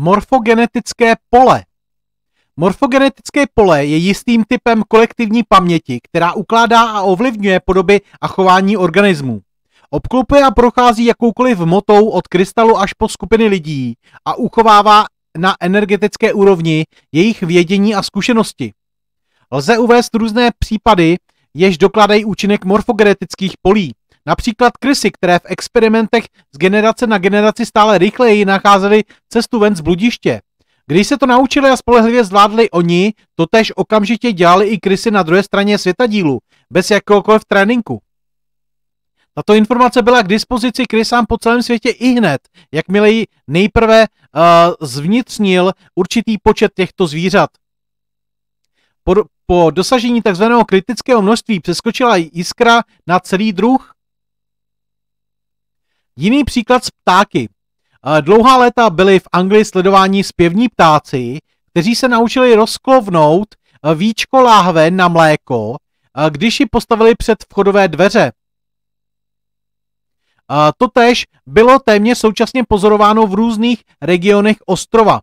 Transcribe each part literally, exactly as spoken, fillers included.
morfogenetické pole. Morfogenetické pole je jistým typem kolektivní paměti, která ukládá a ovlivňuje podoby a chování organismů. Obklopuje a prochází jakoukoliv hmotou od krystalu až po skupiny lidí a uchovává na energetické úrovni jejich vědění a zkušenosti. Lze uvést různé případy, jež dokládají účinek morfogenetických polí. Například krysy, které v experimentech z generace na generaci stále rychleji nacházely cestu ven z bludiště. Když se to naučili a spolehlivě zvládli oni, totéž okamžitě dělali i krysy na druhé straně světadílu, bez jakéhokoliv tréninku. Tato informace byla k dispozici krysám po celém světě i hned, jakmile ji nejprve uh, zvnitřnil určitý počet těchto zvířat. Po, po dosažení tzv. Kritického množství přeskočila jiskra na celý druh. Jiný příklad z ptáky. Dlouhá léta byli v Anglii sledováni zpěvní ptáci, kteří se naučili rozklovnout víčko láhve na mléko, když ji postavili před vchodové dveře. Totéž bylo téměř současně pozorováno v různých regionech ostrova.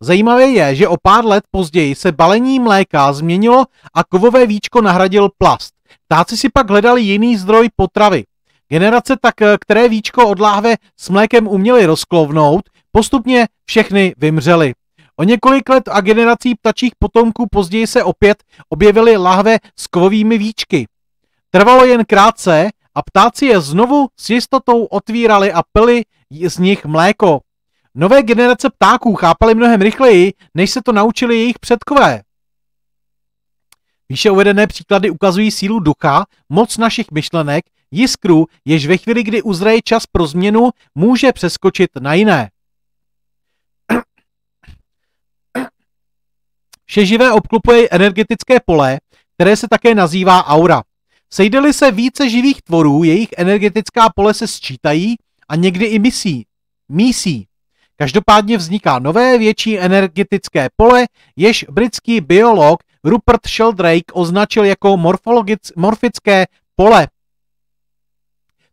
Zajímavé je, že o pár let později se balení mléka změnilo a kovové víčko nahradil plast. Ptáci si pak hledali jiný zdroj potravy. Generace tak, které víčko od láhve s mlékem uměly rozklovnout, postupně všechny vymřely. O několik let a generací ptačích potomků později se opět objevily láhve s kovovými víčky. Trvalo jen krátce a ptáci je znovu s jistotou otvírali a pili z nich mléko. Nové generace ptáků chápaly mnohem rychleji, než se to naučili jejich předkové. Výše uvedené příklady ukazují sílu ducha, moc našich myšlenek, jiskru, jež ve chvíli, kdy uzraje čas pro změnu, může přeskočit na jiné. Vše živé obklopuje energetické pole, které se také nazývá aura. Sejde-li se více živých tvorů, jejich energetická pole se sčítají a někdy i misí. mísí. Každopádně vzniká nové větší energetické pole, jež britský biolog Rupert Sheldrake označil jako morfické pole.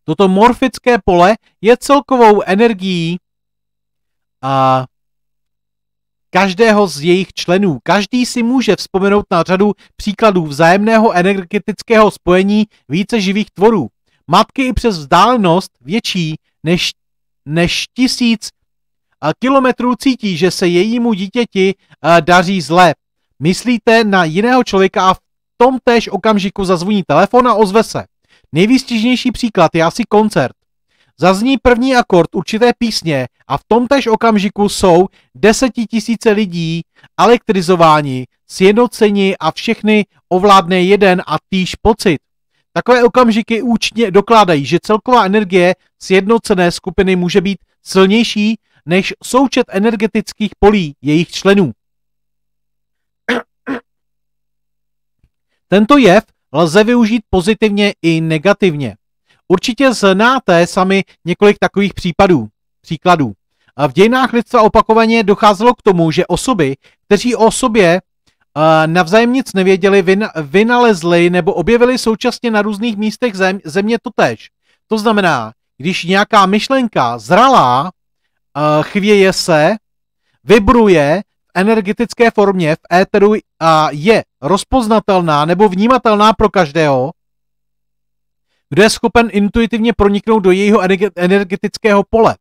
Toto morfické pole je celkovou energií a každého z jejich členů. Každý si může vzpomenout na řadu příkladů vzájemného energetického spojení více živých tvorů. Matky i přes vzdálenost větší než, než tisíc kilometrů cítí, že se jejímu dítěti daří zle. Myslíte na jiného člověka a v tom též okamžiku zazvoní telefon a ozve se. Nejvýstižnější příklad je asi koncert. Zazní první akord určité písně a v tomtéž okamžiku jsou desetitisíce lidí elektrizováni, sjednoceni a všechny ovládne jeden a týž pocit. Takové okamžiky účně dokládají, že celková energie sjednocené skupiny může být silnější než součet energetických polí jejich členů. Tento jev lze využít pozitivně i negativně. Určitě znáte sami několik takových případů, příkladů. V dějinách lidstva opakovaně docházelo k tomu, že osoby, kteří o sobě navzájem nic nevěděli, vynalezli nebo objevili současně na různých místech zem, země totéž. To znamená, když nějaká myšlenka zralá, chvěje se, vibruje v energetické formě, v éteru a je rozpoznatelná nebo vnímatelná pro každého, kdo je schopen intuitivně proniknout do jejího energetického pole.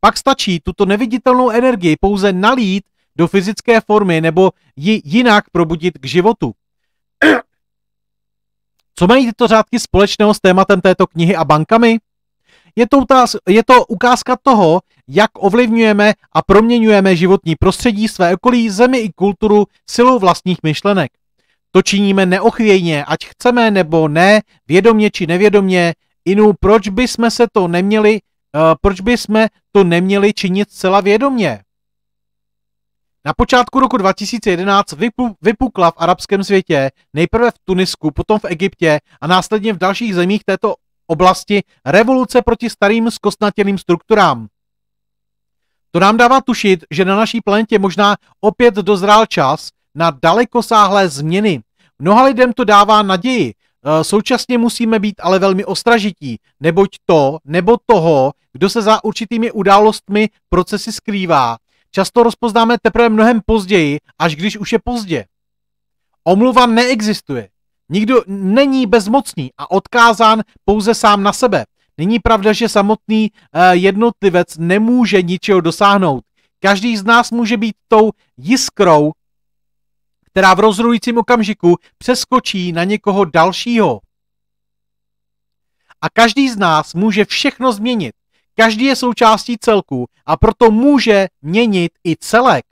Pak stačí tuto neviditelnou energii pouze nalít do fyzické formy nebo ji jinak probudit k životu. Co mají tyto řádky společného s tématem této knihy a bankami? Je to, je to ukázka toho, jak ovlivňujeme a proměňujeme životní prostředí, své okolí, zemi i kulturu silou vlastních myšlenek. To činíme neochvějně, ať chceme nebo ne, vědomě či nevědomě, inu, proč by jsme se to neměli, uh, proč by jsme to neměli činit zcela vědomě? Na počátku roku dva tisíce jedenáct vypukla v arabském světě, nejprve v Tunisku, potom v Egyptě a následně v dalších zemích této oblasti revoluce proti starým zkostnatělým strukturám. To nám dává tušit, že na naší planetě možná opět dozrál čas na dalekosáhlé změny. Mnoha lidem to dává naději. Současně musíme být ale velmi ostražití, neboť to, nebo toho, kdo se za určitými událostmi procesy skrývá, často rozpoznáme teprve mnohem později, až když už je pozdě. Omluva neexistuje. Nikdo není bezmocný a odkázán pouze sám na sebe. Není pravda, že samotný jednotlivec nemůže ničeho dosáhnout. Každý z nás může být tou jiskrou, která v rozhodujícím okamžiku přeskočí na někoho dalšího. A každý z nás může všechno změnit. Každý je součástí celku a proto může měnit i celek.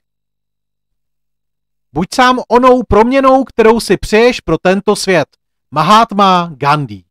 Buď sám onou proměnou, kterou si přeješ pro tento svět. Mahatma Gandhi.